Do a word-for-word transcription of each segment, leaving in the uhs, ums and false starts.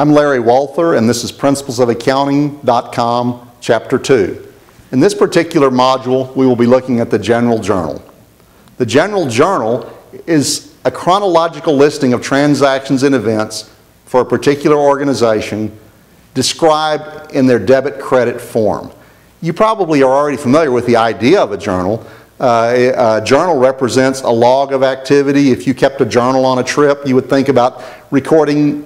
I'm Larry Walther, and this is Principles of Accounting dot com, Chapter two. In this particular module, we will be looking at the General Journal. The General Journal is a chronological listing of transactions and events for a particular organization described in their debit-credit form. You probably are already familiar with the idea of a journal. Uh, a, a journal represents a log of activity. If you kept a journal on a trip, you would think about recording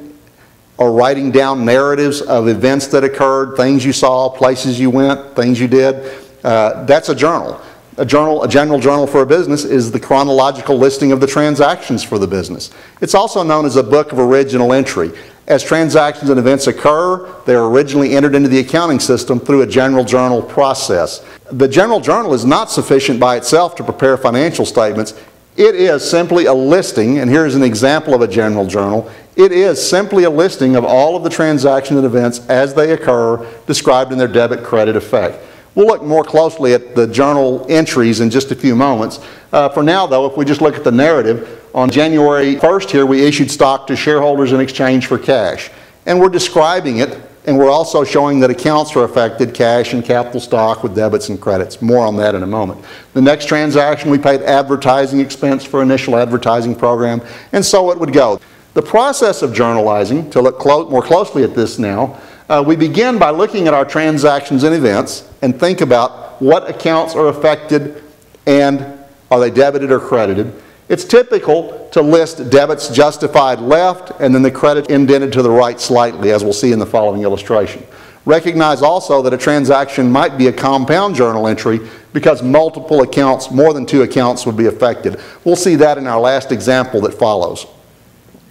or writing down narratives of events that occurred, things you saw, places you went, things you did. Uh, that's a journal. A journal, a general journal for a business is the chronological listing of the transactions for the business. It's also known as a book of original entry. As transactions and events occur, they are originally entered into the accounting system through a general journal process. The general journal is not sufficient by itself to prepare financial statements. It is simply a listing, and here's an example of a general journal. It is simply a listing of all of the transactions and events as they occur, described in their debit-credit effect. We'll look more closely at the journal entries in just a few moments. Uh, for now, though, if we just look at the narrative, on January first here, we issued stock to shareholders in exchange for cash. And we're describing it, and we're also showing that accounts are affected, cash and capital stock with debits and credits. More on that in a moment. The next transaction, we paid advertising expense for initial advertising program, and so it would go. The process of journalizing, to look clo- more closely at this now, Uh, we begin by looking at our transactions and events and think about what accounts are affected and are they debited or credited. It's typical to list debits justified left and then the credit indented to the right slightly, as we'll see in the following illustration. Recognize also that a transaction might be a compound journal entry because multiple accounts, more than two accounts, would be affected. We'll see that in our last example that follows.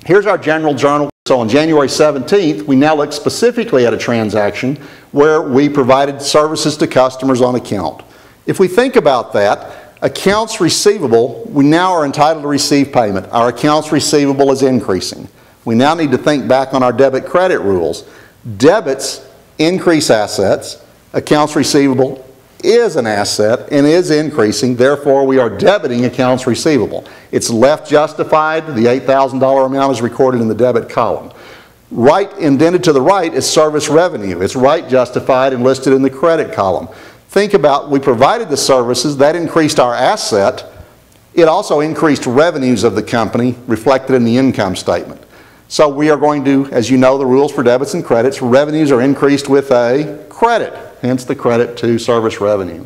Here's our general journal. So on January seventeenth, we now look specifically at a transaction where we provided services to customers on account. If we think about that, accounts receivable, we now are entitled to receive payment. Our accounts receivable is increasing. We now need to think back on our debit credit rules. Debits increase assets. Accounts receivable is an asset and is increasing, therefore we are debiting accounts receivable. It's left justified, the eight thousand dollar amount is recorded in the debit column. Right indented to the right is service revenue. It's right justified and listed in the credit column. Think about, we provided the services, that increased our asset. It also increased revenues of the company reflected in the income statement. So we are going to, as you know the rules for debits and credits, revenues are increased with a credit. Hence the credit to service revenue.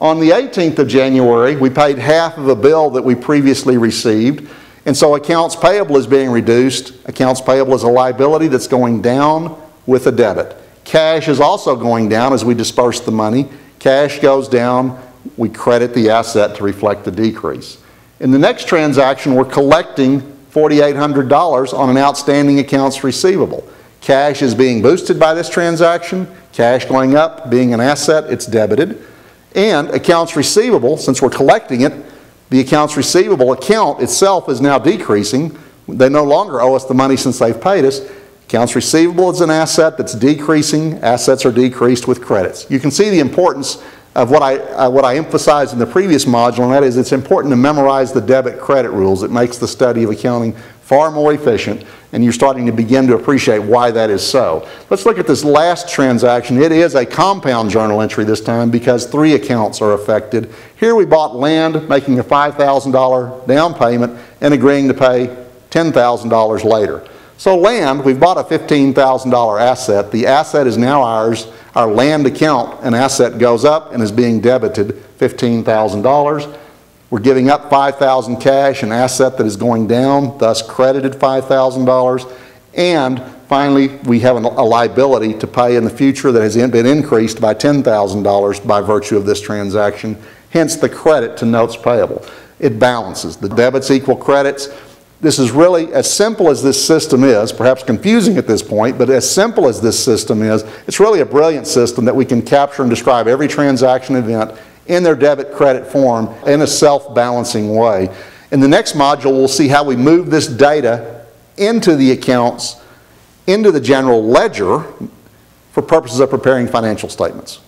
On the eighteenth of January, we paid half of a bill that we previously received, and so accounts payable is being reduced. Accounts payable is a liability that's going down with a debit. Cash is also going down as we disperse the money. Cash goes down, we credit the asset to reflect the decrease. In the next transaction, we're collecting four thousand eight hundred dollars on an outstanding accounts receivable. Cash is being boosted by this transaction. Cash going up, being an asset, it's debited. And accounts receivable, since we're collecting it, the accounts receivable account itself is now decreasing. They no longer owe us the money since they've paid us. Accounts receivable is an asset that's decreasing. Assets are decreased with credits. You can see the importance of what I, uh, what I emphasized in the previous module, and that is it's important to memorize the debit credit rules. It makes the study of accounting far more efficient, and you're starting to begin to appreciate why that is so. Let's look at this last transaction. It is a compound journal entry this time because three accounts are affected. Here we bought land, making a five thousand dollar down payment and agreeing to pay ten thousand dollars later. So land, we've bought a fifteen thousand dollar asset. The asset is now ours. Our land account, an asset goes up and is being debited fifteen thousand dollars. We're giving up five thousand dollars cash, an asset that is going down, thus credited five thousand dollars. And finally, we have a liability to pay in the future that has been increased by ten thousand dollars by virtue of this transaction, hence the credit to notes payable. It balances. The debits equal credits. This is really, as simple as this system is, perhaps confusing at this point, but as simple as this system is, it's really a brilliant system that we can capture and describe every transaction event in their debit credit form in a self-balancing way. In the next module, we'll see how we move this data into the accounts, into the general ledger for purposes of preparing financial statements.